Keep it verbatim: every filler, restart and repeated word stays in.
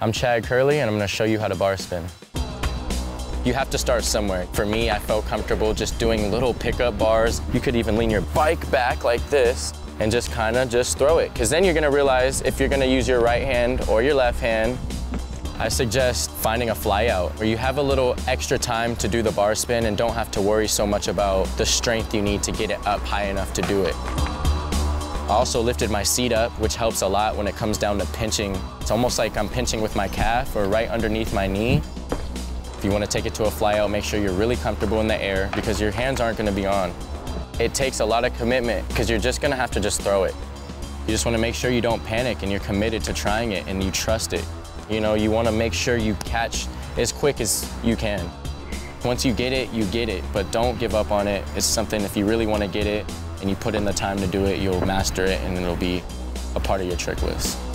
I'm Chad Kerley, and I'm gonna show you how to bar spin. You have to start somewhere. For me, I felt comfortable just doing little pickup bars. You could even lean your bike back like this and just kinda just throw it. Cause then you're gonna realize if you're gonna use your right hand or your left hand. I suggest finding a fly out where you have a little extra time to do the bar spin and don't have to worry so much about the strength you need to get it up high enough to do it. I also lifted my seat up, which helps a lot when it comes down to pinching. It's almost like I'm pinching with my calf or right underneath my knee. If you want to take it to a fly out, make sure you're really comfortable in the air because your hands aren't going to be on. It takes a lot of commitment because you're just going to have to just throw it. You just want to make sure you don't panic and you're committed to trying it and you trust it. You know, you want to make sure you catch as quick as you can. Once you get it, you get it, but don't give up on it. It's something, if you really want to get it and you put in the time to do it, you'll master it and it'll be a part of your trick list.